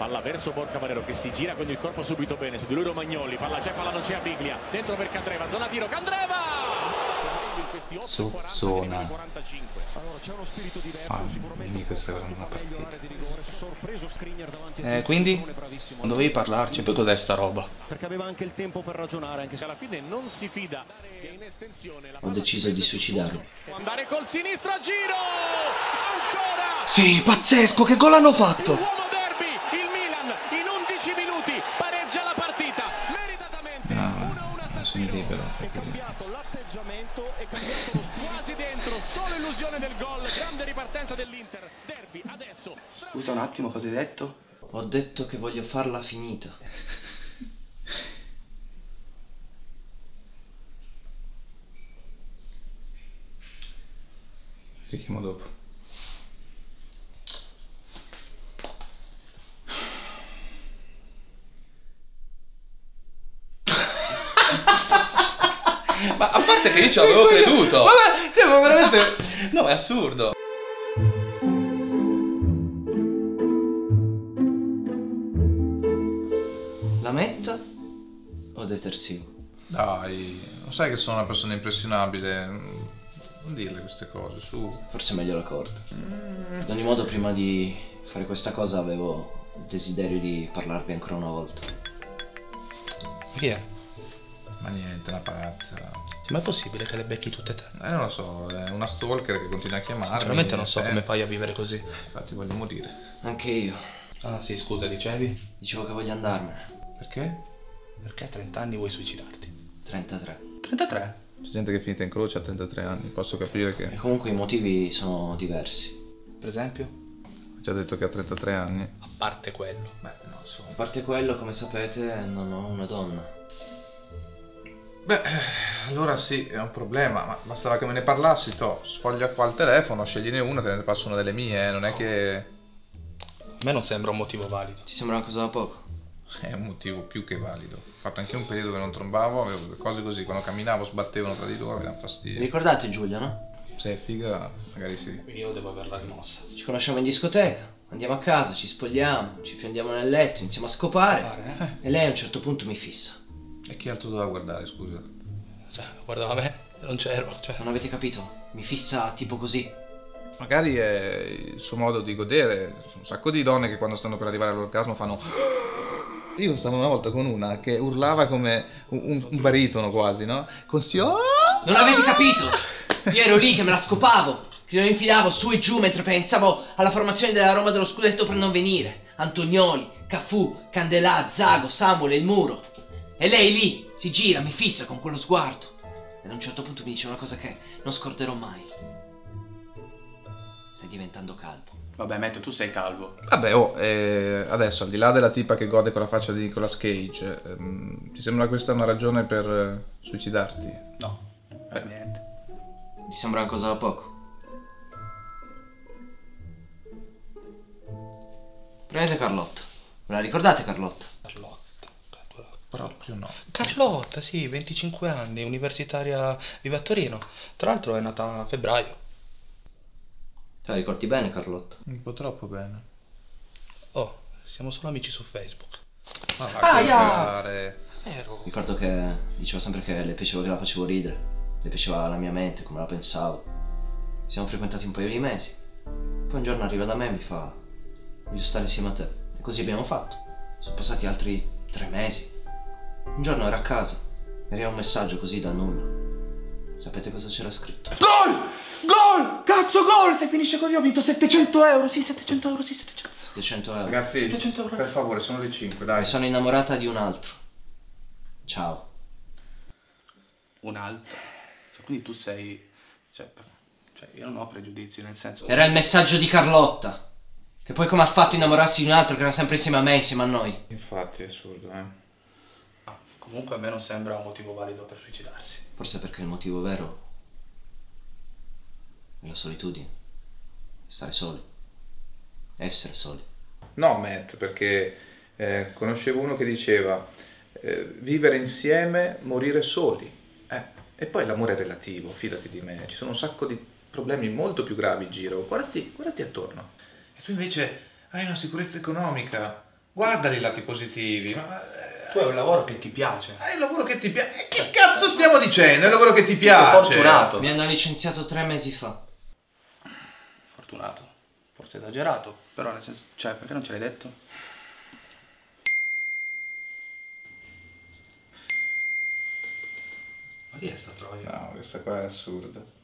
Palla verso Borcamanero che si gira con il corpo subito bene, su di lui Romagnoli, palla c'è, palla non c'è a Biglia, dentro per Candreva, zona tiro, Candreva! Su zona. Allora c'è uno spirito diverso, sicuramente questa era una partita. Sorpreso Skriniar davanti a quindi non dovevi parlarci per cos'è sta roba. Perché aveva anche il tempo per ragionare, anche se alla fine non si fida. Ho deciso di suicidarmi. Andare col sinistro a giro! Ancora! Sì, pazzesco, che gol hanno fatto! Libero, è cambiato l'atteggiamento, è cambiato lo spirito. Quasi dentro, solo illusione del gol, grande ripartenza dell'Inter. Derby adesso. Scusa un attimo, cosa hai detto? Ho detto che voglio farla finita. Ti chiamo dopo. Ma a parte che io ci avevo creduto. Ma cioè, ma veramente. No, è assurdo. Lametta o detersivo? Dai, lo sai che sono una persona impressionabile. Non dirle queste cose, su. Forse è meglio la corda. Ad ogni modo, prima di fare questa cosa avevo il desiderio di parlarvi ancora una volta. Via. Ma niente, una pazza. Ma è possibile che le becchi tutte e tre? Non lo so, è una stalker che continua a chiamarmi. Veramente non so come fai a vivere così. Infatti voglio morire. Anche io. Ah sì, scusa, dicevi? Dicevo che voglio andarmene. Perché? Perché a 30 anni vuoi suicidarti? 33. 33? C'è gente che è finita in croce a 33 anni, posso capire che... E comunque i motivi sono diversi. Per esempio? Ho già detto che ha 33 anni. A parte quello. Beh, non lo so. A parte quello, come sapete, non ho una donna. Beh, allora sì, è un problema, ma bastava che me ne parlassi, to, sfoglia qua il telefono, scegliene una, te ne passo una delle mie, non è che... A me non sembra un motivo valido. Ti sembra una cosa da poco? È un motivo più che valido. Ho fatto anche un periodo che non trombavo, avevo cose così, quando camminavo sbattevano tra di loro, mi danno fastidio. Vi ricordate Giulia, no? Se è figa, magari sì. Io devo averla rimossa. Ci conosciamo in discoteca, andiamo a casa, ci spogliamo, ci fiondiamo nel letto, iniziamo a scopare. E lei a un certo punto mi fissa. E chi altro doveva guardare, scusa? Cioè, guardava me, non c'ero, cioè... Non avete capito? Mi fissa tipo così. Magari è il suo modo di godere. Sono un sacco di donne che quando stanno per arrivare all'orgasmo fanno... Io stavo una volta con una che urlava come un baritono quasi, no? Con sti... Non avete capito! Io ero lì che me la scopavo, che lo infilavo su e giù mentre pensavo alla formazione della Roma dello Scudetto per non venire. Antonioli, Cafu, Candelà, Zago, Samuel, il Muro. E lei lì si gira, mi fissa con quello sguardo. E a un certo punto mi dice una cosa che non scorderò mai. Stai diventando calvo. Vabbè, Metto, tu sei calvo. Vabbè, oh, adesso al di là della tipa che gode con la faccia di Nicolas Cage, ti sembra questa una ragione per suicidarti? No, per niente. Ti sembra una cosa da poco? Prendete Carlotta. Ve la ricordate Carlotta? Carlotta. Proprio no. Carlotta, sì, 25 anni, universitaria, vive a Torino. Tra l'altro è nata a febbraio. Te la ricordi bene, Carlotta? Un po' troppo bene. Oh, siamo solo amici su Facebook. Ma va a vero. Ricordo che diceva sempre che le piaceva che la facevo ridere. Le piaceva la mia mente, come la pensavo. Ci siamo frequentati un paio di mesi. Poi un giorno arriva da me e mi fa: voglio stare insieme a te. E così abbiamo fatto. Sono passati altri 3 mesi. Un giorno ero a casa, mi arriva un messaggio così da nulla. Sapete cosa c'era scritto? Gol! Gol! Cazzo gol! Se finisce così ho vinto 700 euro. Sì, 700 euro, sì, 700 euro. Ragazzi, 700 euro. Per favore, sono le 5, dai. Mi sono innamorata di un altro. Ciao. Un altro? Cioè, quindi tu sei... Cioè, io non ho pregiudizi, nel senso... Era il messaggio di Carlotta. Che poi come ha fatto innamorarsi di un altro che era sempre insieme a me, insieme a noi. Infatti, è assurdo, Comunque a me non sembra un motivo valido per suicidarsi. Forse perché il motivo vero è la solitudine. Stare soli. Essere soli. No, Matt, perché conoscevo uno che diceva vivere insieme, morire soli. E poi l'amore è relativo, fidati di me. Ci sono un sacco di problemi molto più gravi in giro. Guardati attorno. E tu invece hai una sicurezza economica. guardali i lati positivi. Ma, tu hai un lavoro che ti piace. È il lavoro che ti piace. Che cazzo stiamo dicendo? È il lavoro che ti piace. Sei fortunato. Mi hanno licenziato 3 mesi fa. Fortunato. Forse esagerato. Però nel senso, cioè, perché non ce l'hai detto? Ma chi è sta troia? No, questa qua è assurda.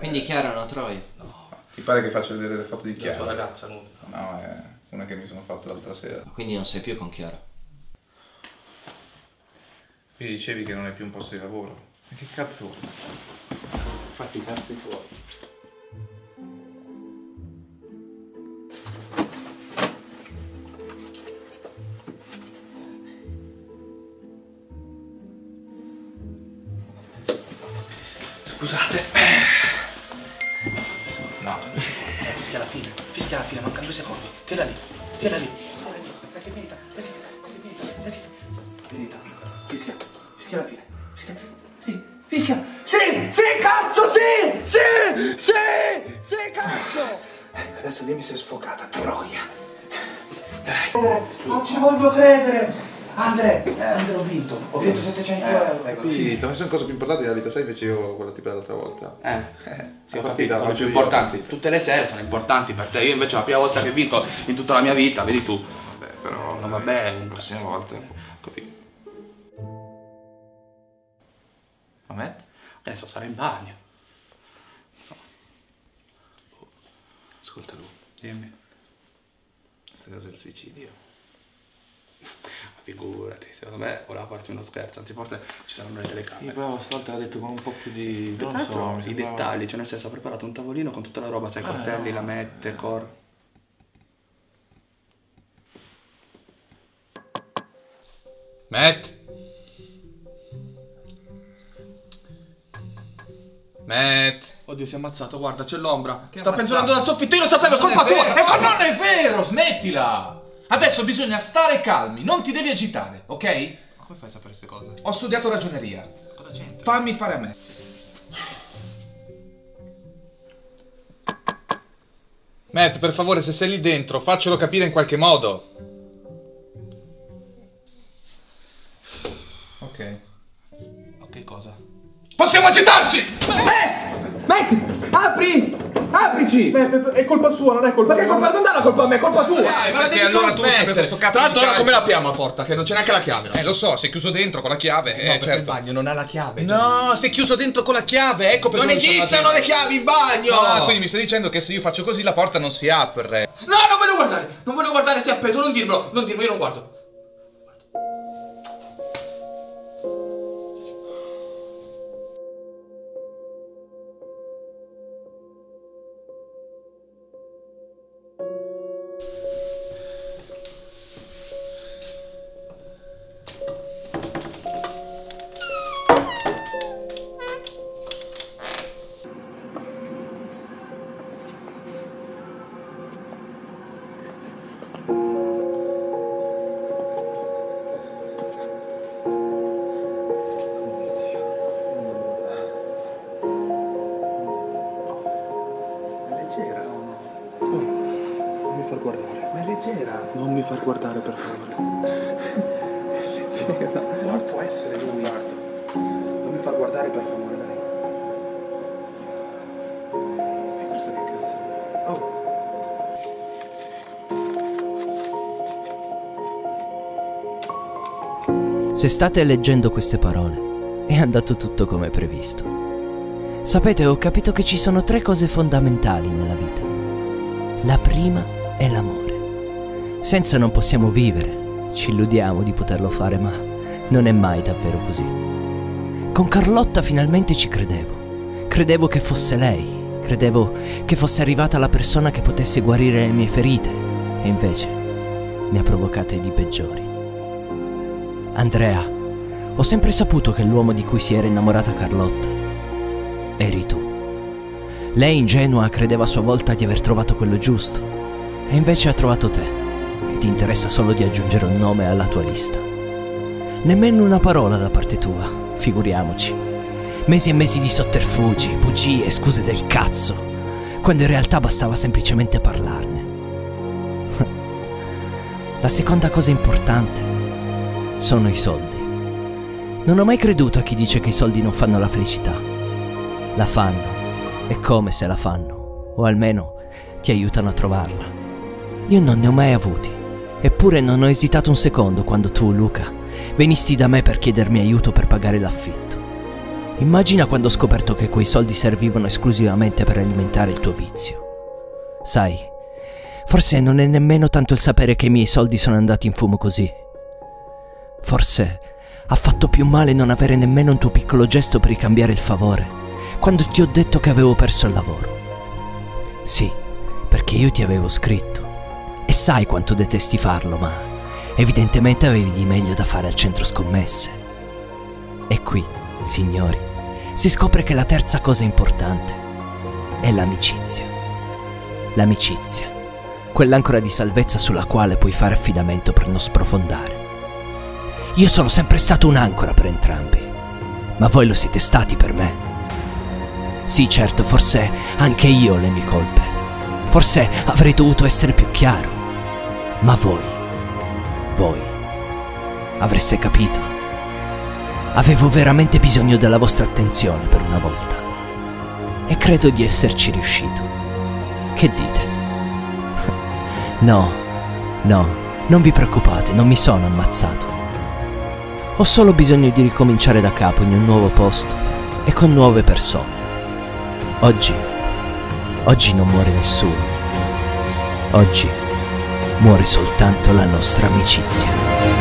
Quindi Chiara è una troia? No. Ti pare che faccio vedere le foto di Chiara? La tua ragazza nuda. No, è una che mi sono fatto l'altra sera. Quindi non sei più con Chiara? Mi dicevi che non è più un posto di lavoro. Ma che cazzo vuoi? Fatti i cazzi fuori. Scusate. No. Fischia alla fine. Fischia alla fine, mancano 2 secondi. Tira lì. Tira lì. Dai che merita. Dai che merita. Dai che merita. Fischia. Fischia alla fine. Fischia. Sì. Fischia. Sì. Sì, cazzo, sì. Sì. Sì. Sì, cazzo. Ecco, adesso dimmi se è sfocata. Troia. Dai. Non ci voglio credere. Andre, ho vinto. Ho vinto 700 euro. Sì, ho messo una cosa più importante della vita, sai, invece io quella tipo l'altra volta. Sì, ho capito, sono più importanti. Tutte le sere sono importanti per te. Io invece la prima volta che ho vinto in tutta la mia vita, vedi tu. Vabbè, però no, vabbè, la prossima volta. Così. Vabbè? Adesso sarà in bagno. Ascolta lui, dimmi. Questa cosa del suicidio. Ma figurati, secondo me voleva farti uno scherzo, anzi forse ci saranno le telecamere. Sì, però stavolta l'ha detto con un po' più di... non so, i dettagli, cioè nel senso ha preparato un tavolino con tutta la roba, sai, coltelli, lamette, cor... Matt! Matt! Oddio, si è ammazzato, guarda, c'è l'ombra. Sta penzolando dal soffitto, io lo sapevo, è colpa tua! E non è vero, smettila! Adesso bisogna stare calmi, non ti devi agitare, ok? Ma come fai a sapere queste cose? Ho studiato ragioneria. Cosa c'entra? Fammi fare a me. Matt, per favore, se sei lì dentro, faccelo capire in qualche modo. Ok. Ok, cosa? Possiamo agitarci! Matt! Matt! Apri! Aprici! Matt, è colpa sua, non è colpa mia. Ma che colpa? Non dà la colpa a me, è colpa tua! Dai, ma la devi allora tu mettere questo cazzo. Tanto ora come la apriamo la porta? Che non c'è neanche la chiave. Lo so, sei chiuso dentro con la chiave. No, certo. Il bagno non ha la chiave. No, sei chiuso dentro con la chiave, ecco perché. Non esistono le chiavi in bagno! Ah, no, quindi mi stai dicendo che se io faccio così la porta non si apre. No, non voglio guardare! Non voglio guardare se è appeso, non dirmelo, non dirmelo, io non guardo. Non mi far guardare, per favore. Non può essere lui, guarda. Non mi far guardare, per favore, dai. E questo che cazzo è? Oh! Se state leggendo queste parole, è andato tutto come previsto. Sapete, ho capito che ci sono 3 cose fondamentali nella vita. La prima è l'amore. Senza non possiamo vivere, ci illudiamo di poterlo fare, ma non è mai davvero così. Con Carlotta finalmente ci credevo. Credevo che fosse lei, credevo che fosse arrivata la persona che potesse guarire le mie ferite, e invece ne ha provocate di peggiori. Andrea, ho sempre saputo che l'uomo di cui si era innamorata Carlotta eri tu. Lei ingenua credeva a sua volta di aver trovato quello giusto, e invece ha trovato te. Ti interessa solo di aggiungere un nome alla tua lista. Nemmeno una parola da parte tua, figuriamoci. Mesi e mesi di sotterfugi, bugie, scuse del cazzo, quando in realtà bastava semplicemente parlarne. La seconda cosa importante sono i soldi. Non ho mai creduto a chi dice che i soldi non fanno la felicità. La fanno, e come se la fanno, o almeno ti aiutano a trovarla. Io non ne ho mai avuti, eppure non ho esitato un secondo quando tu, Luca, venisti da me per chiedermi aiuto per pagare l'affitto. Immagina quando ho scoperto che quei soldi servivano esclusivamente per alimentare il tuo vizio. Sai, forse non è nemmeno tanto il sapere che i miei soldi sono andati in fumo così. Forse ha fatto più male non avere nemmeno un tuo piccolo gesto per ricambiare il favore, quando ti ho detto che avevo perso il lavoro. Sì, perché io ti avevo scritto. E sai quanto detesti farlo, ma evidentemente avevi di meglio da fare al centro scommesse. E qui, signori, si scopre che la terza cosa importante è l'amicizia. L'amicizia, quell'ancora di salvezza sulla quale puoi fare affidamento per non sprofondare. Io sono sempre stato un'ancora per entrambi, ma voi lo siete stati per me. Sì, certo, forse anche io ho le mie colpe. Forse avrei dovuto essere più chiaro. Ma voi avreste capito. Avevo veramente bisogno della vostra attenzione per una volta. E credo di esserci riuscito. Che dite? No, non vi preoccupate, non mi sono ammazzato. Ho solo bisogno di ricominciare da capo in un nuovo posto e con nuove persone. Oggi non muore nessuno. Oggi muore soltanto la nostra amicizia.